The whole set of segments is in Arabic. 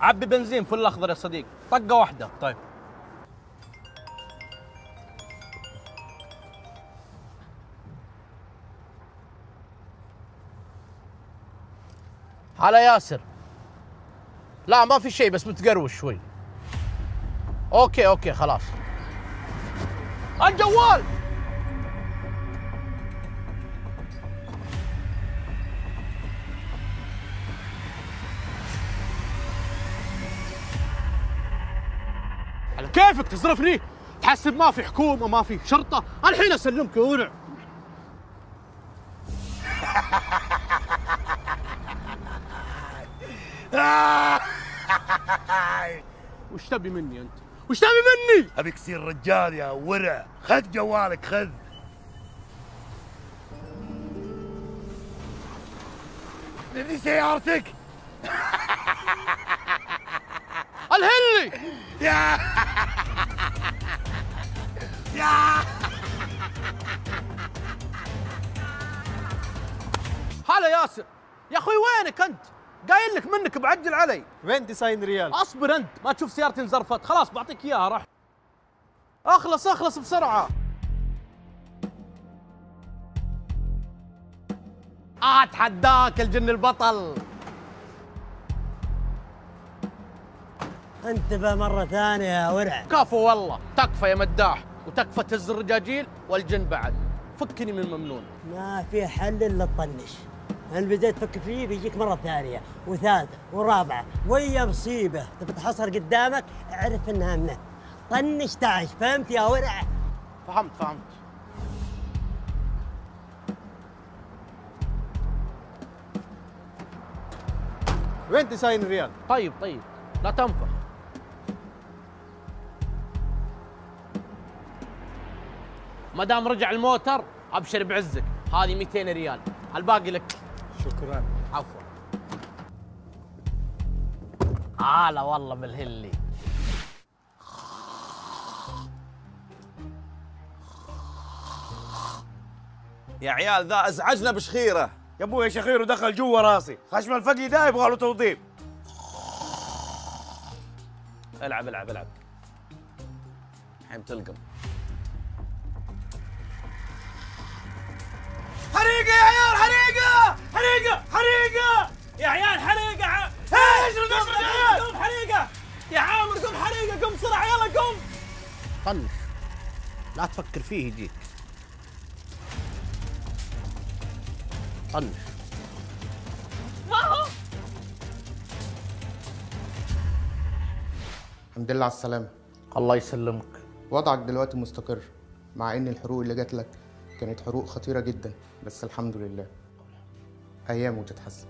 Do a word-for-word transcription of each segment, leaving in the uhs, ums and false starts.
عبي بنزين فل اخضر يا صديق، طقه واحده. طيب على ياسر. لا ما في شيء، بس متقروش شوي. اوكي اوكي خلاص. الجوال على كيفك تزرفني، تحسب ما في حكومه ما في شرطه، الحين اسلمك ورع. وش تبي مني انت؟ وش تبي مني؟ ابيك تصير رجال يا ورع، خذ جوالك خذ. نبي سيارتك؟ الهلي يا يا هلا ياسر يا اخوي، وينك انت؟ قايل لك منك بعجل علي. وين تسعين ريال؟ اصبر انت، ما تشوف سيارتي انزرفت؟ خلاص بعطيك اياها، راح اخلص اخلص بسرعه. اتحداك الجن البطل. انتبه مره ثانيه يا ورع. كفو والله، تكفى يا مداح، وتكفى تهز الرجاجيل والجن بعد. فكني من ممنون. ما في حل الا تطنش، ان بديت تفكر فيه بيجيك مره ثانيه وثالثه ورابعه، ويا مصيبه تبي تحصر قدامك اعرف انها منه. طنش تعش، فهمت يا ورع؟ فهمت فهمت. وين تسعين ريال؟ طيب طيب لا تنفع. ما دام رجع الموتر ابشر بعزك، هذه مئتين ريال، الباقي لك. شكرا. عفوا. هلا والله بالهلي. يا عيال ذا ازعجنا بشخيره. يا ابوي شخيره دخل جوا راسي، خشم الفقي ذا يبغى له توظيف. العب العب العب. الحين تلقم. حريقه يا عيال، حريقه حريقه حريقه يا عيال، حريقه ع... اشرد اشرد يا عيال، قوم حريقه يا عامر، قوم حريقه، قوم بسرعه يلا قوم. طنش لا تفكر فيه يجيك. طنش. ما هو؟ الحمد لله على السلامة. الله يسلمك. وضعك دلوقتي مستقر، مع ان الحروق اللي جات لك كانت حروق خطيرة جدا، بس الحمد لله أيام وتتحسن.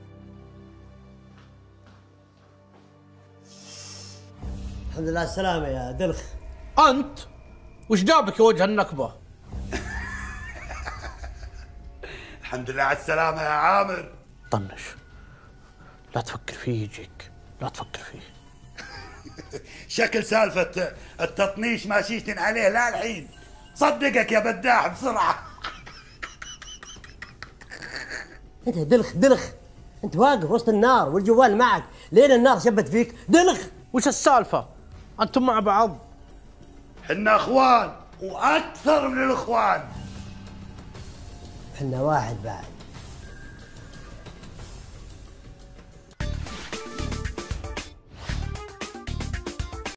الحمد لله على السلامة يا دلخ. أنت وش جابك يا وجه النكبة؟ الحمد لله على السلامة يا عامر. طنش لا تفكر فيه يجيك، لا تفكر فيه. شكل سالفة التطنيش ما شيشتن عليه لا الحين، صدقك يا بداح بسرعة. انت دلخ دلخ، انت واقف وسط النار والجوال معك لين النار شبت فيك. دلخ وش السالفه؟ انتم مع بعض؟ حنا اخوان واكثر من الاخوان، حنا واحد بعد.